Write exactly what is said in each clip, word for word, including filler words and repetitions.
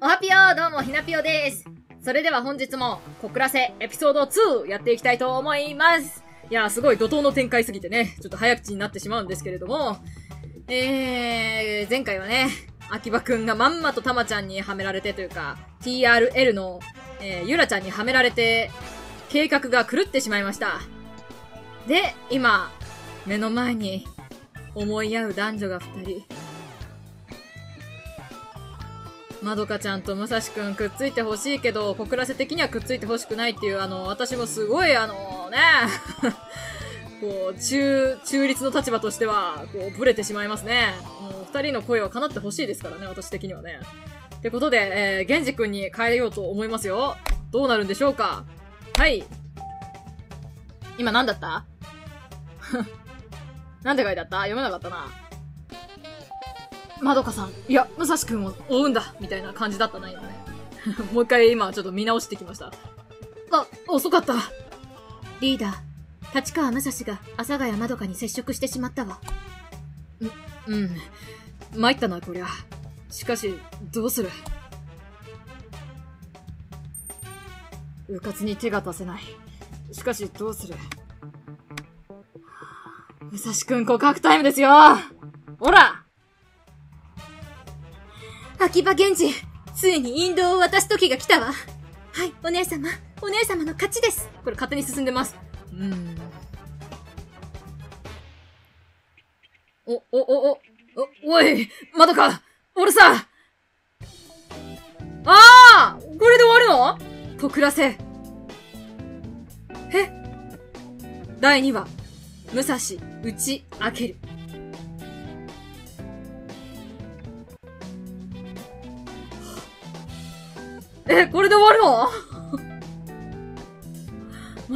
おはぴよー、どうもひなぴよです。それでは本日も小倉せエピソードツーやっていきたいと思います。いやー、すごい怒涛の展開すぎてね、ちょっと早口になってしまうんですけれども、えー、前回はね、秋葉くんがまんまとたまちゃんにはめられてというか、ティーアールエル の、えー、ゆらちゃんにはめられて、計画が狂ってしまいました。で、今、目の前に、思い合う男女が二人。まどかちゃんと武蔵くんくっついてほしいけど、小倉せ的にはくっついてほしくないっていう、あの、私もすごい、あのね、こう、中、中立の立場としては、こう、ぶれてしまいますね。もう二人の声は叶ってほしいですからね、私的にはね。ってことで、えー、源氏くんに変えようと思いますよ。どうなるんでしょうか。はい。今何だったなんて書いてあった？読めなかったな。まどかさん、いや、武蔵くんを追うんだみたいな感じだったな、今ね。もう一回今ちょっと見直してきました。あ、遅かった。リーダー、立川武蔵が阿佐ヶ谷まどかに接触してしまったわ。う、うん。参ったな、こりゃ。しかし、どうする？うかつに手が出せない。しかし、どうする？武蔵くん告白タイムですよ！ほら！秋葉源氏、ついに引導を渡す時が来たわ。はい、お姉様、お姉様の勝ちです。これ勝手に進んでます。うーん。お、お、お、お、お、おい、まどか、俺さ、あー！これで終わるの？小倉せ。え？だいにわ。武蔵、打ち明ける。え、これで終わるの？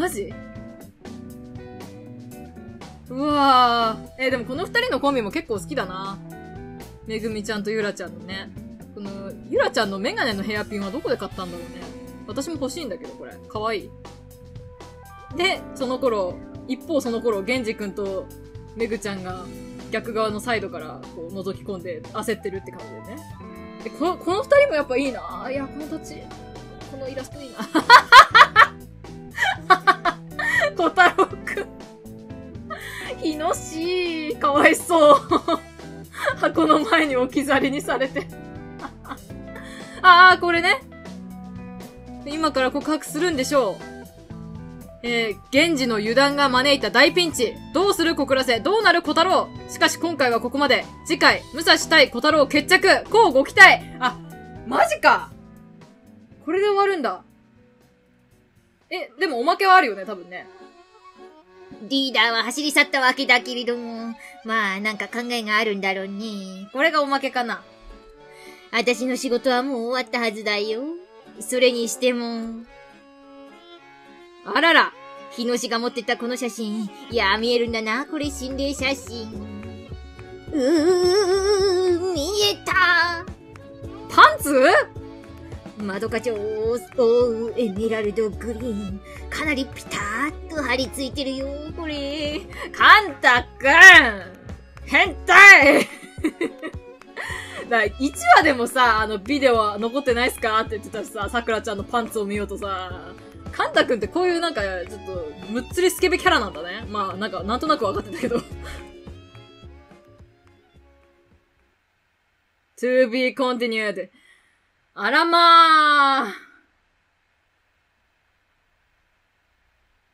マジ？うわぁ。え、でもこの二人のコンビも結構好きだな。めぐみちゃんとゆらちゃんのね。この、ゆらちゃんのメガネのヘアピンはどこで買ったんだろうね。私も欲しいんだけど、これ。かわいい。で、その頃、一方その頃、源氏くんとめぐちゃんが逆側のサイドからこう覗き込んで焦ってるって感じでね。で、この、この二人もやっぱいいな。いや、このタッチ、このイラストいいな。小太郎くん。ひのしい。かわいそう。箱の前に置き去りにされて。ああ、これね。今から告白するんでしょう。えー、源氏の油断が招いた大ピンチ。どうする小倉せ、どうなる小太郎。しかし今回はここまで。次回、武蔵対小太郎決着。乞うご期待。あ、マジか。これで終わるんだ。え、でもおまけはあるよね、多分ね。リーダーは走り去ったわけだけれども。まあ、なんか考えがあるんだろうね。これがおまけかな。私の仕事はもう終わったはずだよ。それにしても。あらら。日野氏が持ってたこの写真。いやー、見えるんだな。これ心霊写真。うー、見えた。パンツ？まどかちょう、おう、エメラルドグリーン。かなりピターっと張り付いてるよ、これ。カンタくん！変態だ、いちわでもさ、あの、ビデオは残ってないっすかって言ってたしさ、さくらちゃんのパンツを見ようとさ、カンタくんってこういうなんか、ちょっと、むっつりスケベキャラなんだね。まあ、なんか、なんとなく分かってたけど。to be continued. あらまー。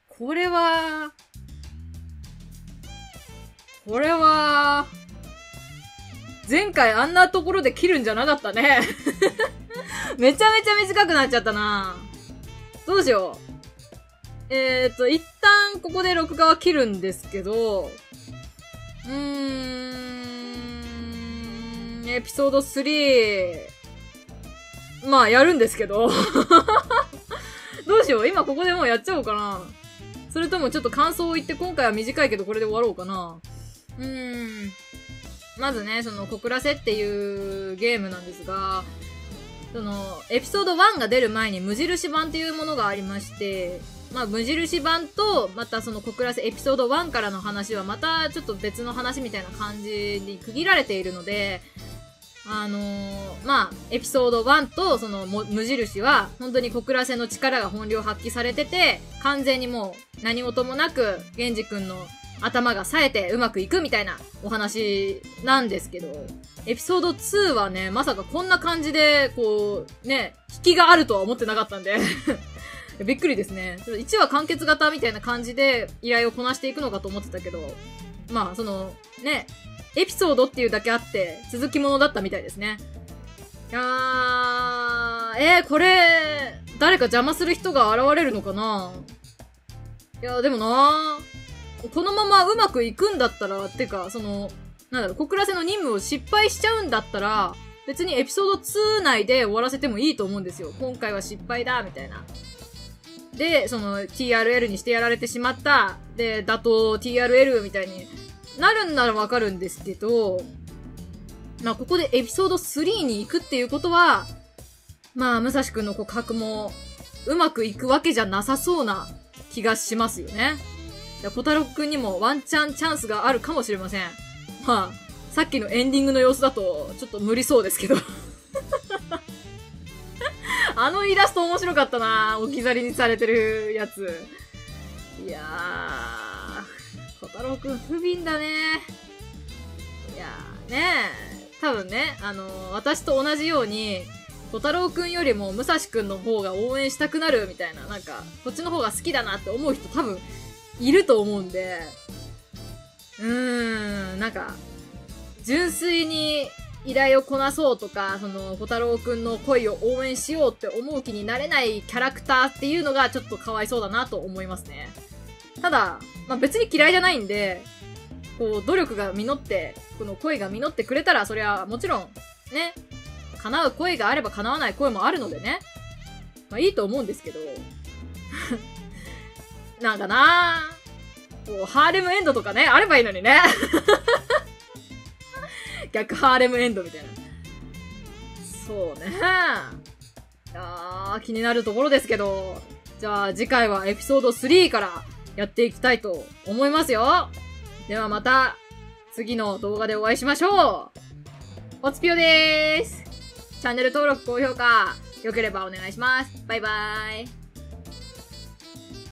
これは、これは、前回あんなところで切るんじゃなかったね。めちゃめちゃ短くなっちゃったな。どうしよう。えーと、一旦ここで録画は切るんですけど、うーん、エピソードスリー、まあやるんですけど、どうしよう。今ここでもうやっちゃおうかな。それともちょっと感想を言って、今回は短いけどこれで終わろうかな。うーん。まずね、その、小倉せっていうゲームなんですが、その、エピソードワンが出る前に無印版っていうものがありまして、まあ無印版と、またその小倉せエピソードワンからの話はまたちょっと別の話みたいな感じに区切られているので、あのー、まあ、エピソードワンとその無印は、本当に小倉瀬の力が本領発揮されてて、完全にもう何事もなく、源氏くんの頭が冴えてうまくいくみたいなお話なんですけど、エピソードツーはね、まさかこんな感じで、こう、ね、引きがあるとは思ってなかったんで、びっくりですね。いちわ完結型みたいな感じで依頼をこなしていくのかと思ってたけど、まあ、その、ね、エピソードっていうだけあって、続きものだったみたいですね。いやー、えー、これ、誰か邪魔する人が現れるのかな？いやー、でもなー、このままうまくいくんだったら、てか、その、なんだろう、小倉瀬の任務を失敗しちゃうんだったら、別にエピソードツー内で終わらせてもいいと思うんですよ。今回は失敗だ、みたいな。で、その、ティーアールエル にしてやられてしまった。で、打倒 ティーアールエル みたいになるんならわかるんですけど、まあ、ここでエピソードスリーに行くっていうことは、まあ、武蔵くんの告白もうまくいくわけじゃなさそうな気がしますよね。小太郎くんにもワンチャンチャンスがあるかもしれません。まあ、さっきのエンディングの様子だと、ちょっと無理そうですけど。あのイラスト面白かったなぁ。置き去りにされてるやつ。いやー、小太郎くん不憫だね。いやーねー、多分ね、あのー、私と同じように、小太郎くんよりも武蔵くんの方が応援したくなるみたいな、なんか、こっちの方が好きだなって思う人多分、いると思うんで、うーん、なんか、純粋に、依頼をこなそうとか、その、小太郎くんの恋を応援しようって思う気になれないキャラクターっていうのがちょっとかわいそうだなと思いますね。ただ、まあ、別に嫌いじゃないんで、こう、努力が実って、この恋が実ってくれたら、それはもちろん、ね、叶う恋があれば叶わない恋もあるのでね、まあいいと思うんですけど、なんかなぁ、こう、ハーレムエンドとかね、あればいいのにね。逆ハーレムエンドみたいな。そうね。あー、気になるところですけど。じゃあ次回はエピソードスリーからやっていきたいと思いますよ。ではまた次の動画でお会いしましょう。おつぴよでーす。チャンネル登録、高評価、良ければお願いします。バイバーイ。